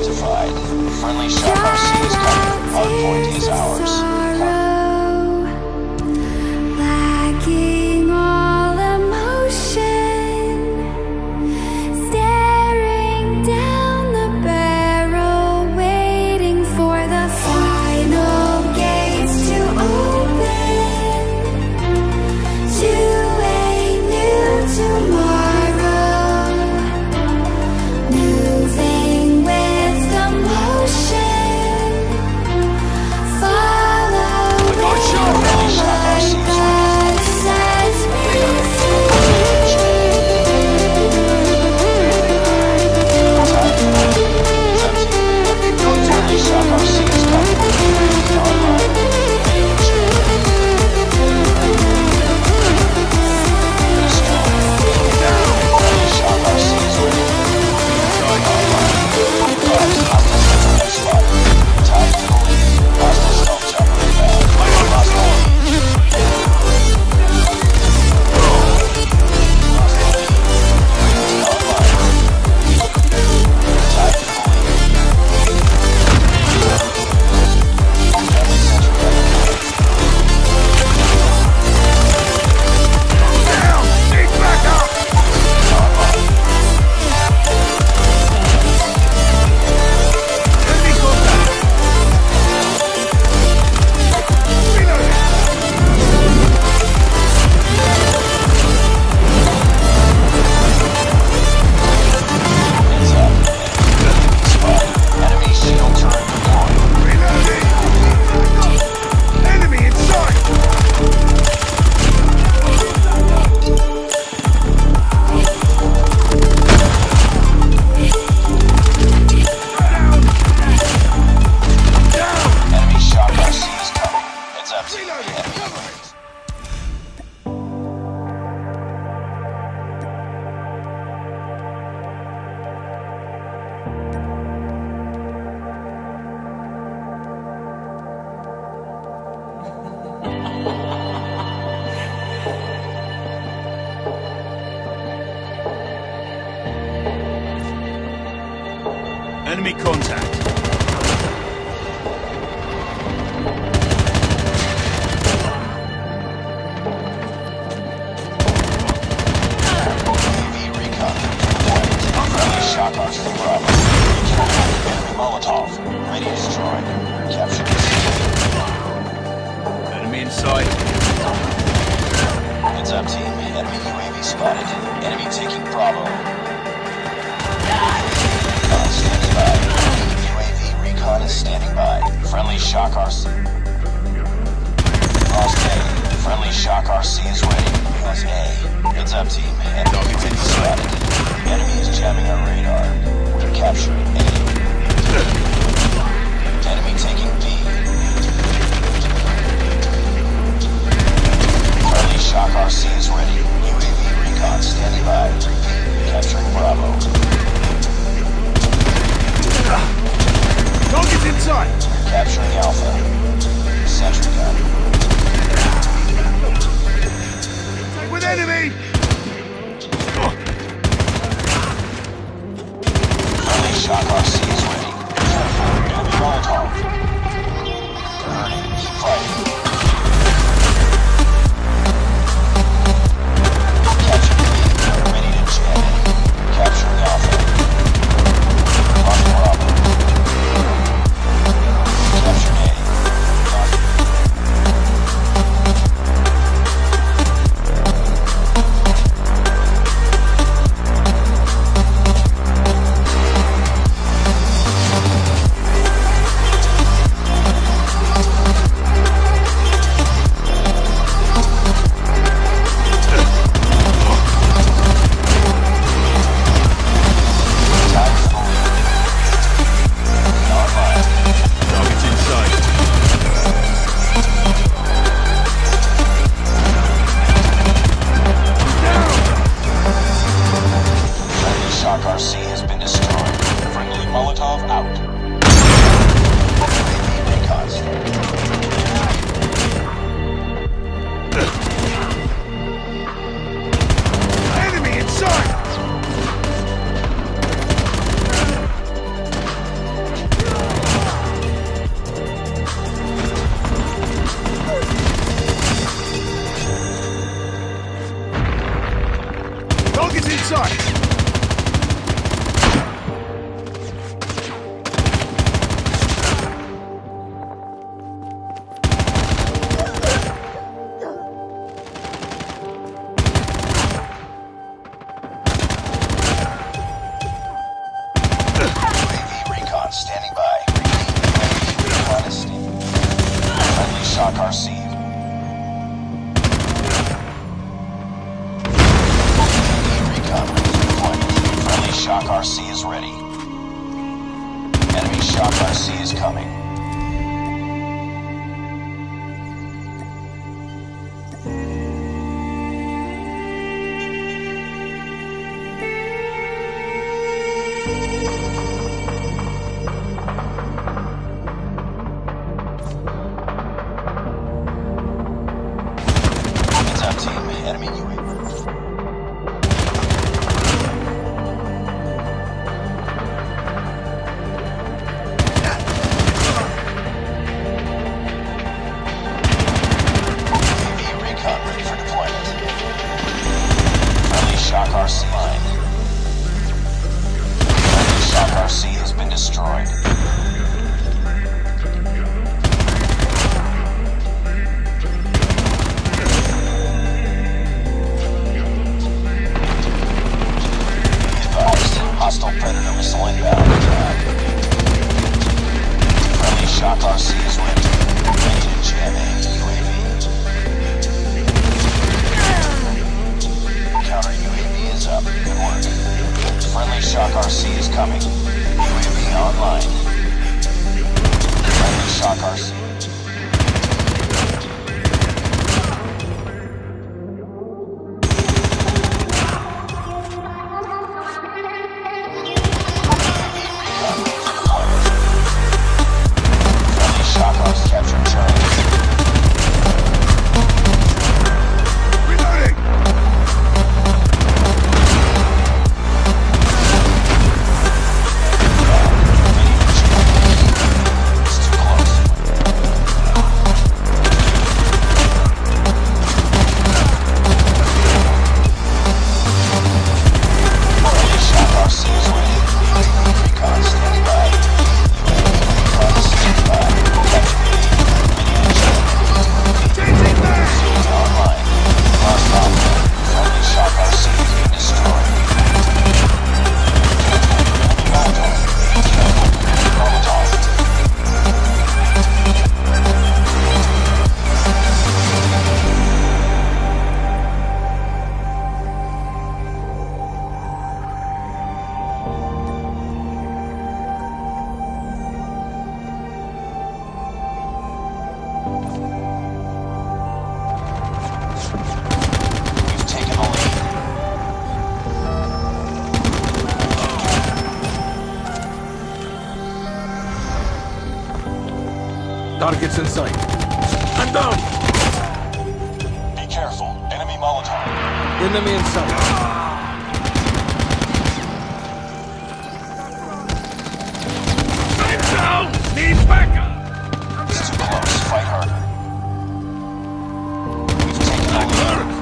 identified. Friendly Southwest RC is covered. On point is ours. Enemy contact. Enemy shot by sea is coming. Targets in sight. I'm down! Be careful. Enemy Molotov. Enemy in sight. I'm down! Need backup! It's too close. Fight harder. We've taken a lead.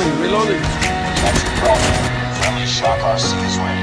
Reloading. That's the problem. Friendly shock RC is waiting.